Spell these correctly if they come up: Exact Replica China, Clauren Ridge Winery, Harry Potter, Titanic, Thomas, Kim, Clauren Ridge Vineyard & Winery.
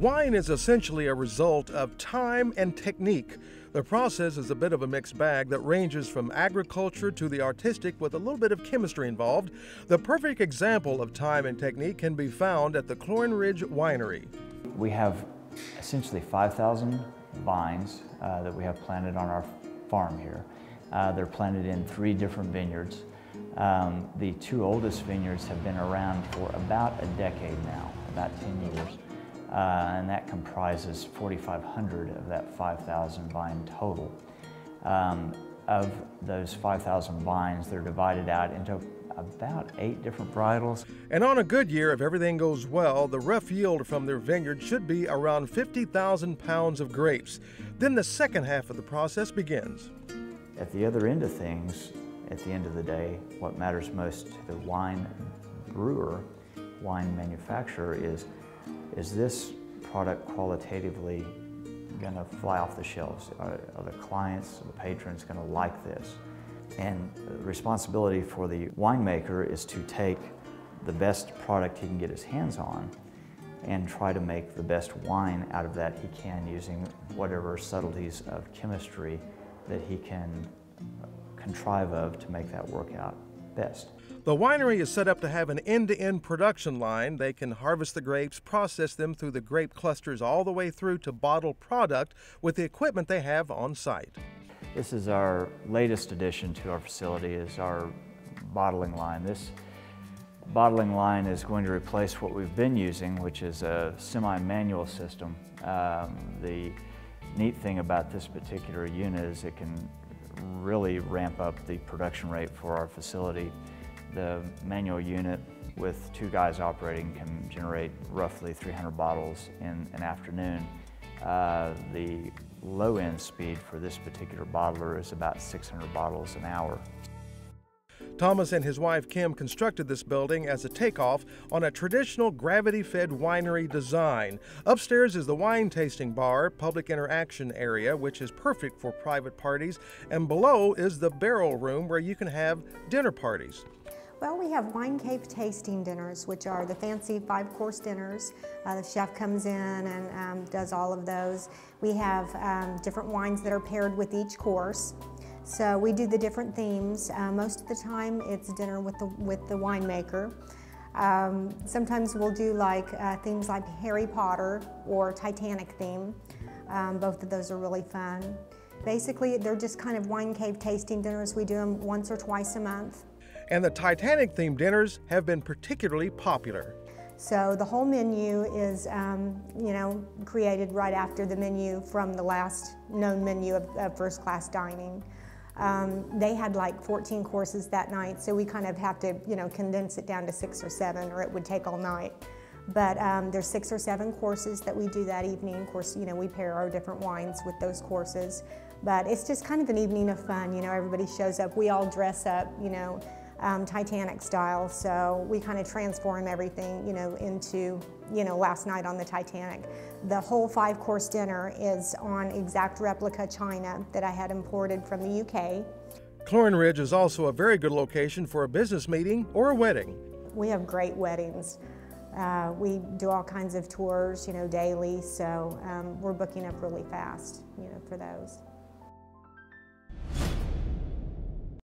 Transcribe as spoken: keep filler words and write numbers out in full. Wine is essentially a result of time and technique. The process is a bit of a mixed bag that ranges from agriculture to the artistic with a little bit of chemistry involved. The perfect example of time and technique can be found at the Clauren Ridge Winery. We have essentially five thousand vines uh, that we have planted on our farm here. Uh, they're planted in three different vineyards. Um, the two oldest vineyards have been around for about a decade now, about ten years. Uh, and that comprises forty-five hundred of that five thousand vine total. Um, of those five thousand vines, they're divided out into about eight different varietals. And on a good year, if everything goes well, the rough yield from their vineyard should be around fifty thousand pounds of grapes. Then the second half of the process begins. At the other end of things, at the end of the day, what matters most to the wine brewer, wine manufacturer is, is this product qualitatively gonna fly off the shelves? Are, are the clients, the patrons gonna like this? And the responsibility for the winemaker is to take the best product he can get his hands on and try to make the best wine out of that he can using whatever subtleties of chemistry that he can contrive of to make that work out best. The winery is set up to have an end-to-end production line. They can harvest the grapes, process them through the grape clusters all the way through to bottle product with the equipment they have on site. This is our latest addition to our facility, is our bottling line. This bottling line is going to replace what we've been using, which is a semi-manual system. Um, the neat thing about this particular unit is it can really ramp up the production rate for our facility. The manual unit with two guys operating can generate roughly three hundred bottles in an afternoon. Uh, the low-end speed for this particular bottler is about six hundred bottles an hour. Thomas and his wife Kim constructed this building as a takeoff on a traditional gravity-fed winery design. Upstairs is the wine tasting bar, public interaction area, which is perfect for private parties, and below is the barrel room where you can have dinner parties. Well, we have wine cave tasting dinners, which are the fancy five-course dinners. Uh, the chef comes in and um, does all of those. We have um, different wines that are paired with each course. So we do the different themes. Uh, most of the time, it's dinner with the, with the winemaker. Um, sometimes we'll do like uh, themes like Harry Potter or Titanic theme. Um, both of those are really fun. Basically, they're just kind of wine cave tasting dinners. We do them once or twice a month. And the Titanic-themed dinners have been particularly popular. So the whole menu is, um, you know, created right after the menu from the last known menu of, of first-class dining. Um, they had like fourteen courses that night, so we kind of have to, you know, condense it down to six or seven, or it would take all night. But um, there's six or seven courses that we do that evening. Of course, you know, we pair our different wines with those courses. But it's just kind of an evening of fun, you know, everybody shows up. We all dress up, you know, Um, Titanic style, so we kind of transform everything, you know, into, you know, last night on the Titanic. The whole five-course dinner is on Exact Replica China that I had imported from the U K. Clauren Ridge is also a very good location for a business meeting or a wedding. We have great weddings. Uh, we do all kinds of tours, you know, daily, so um, we're booking up really fast, you know, for those.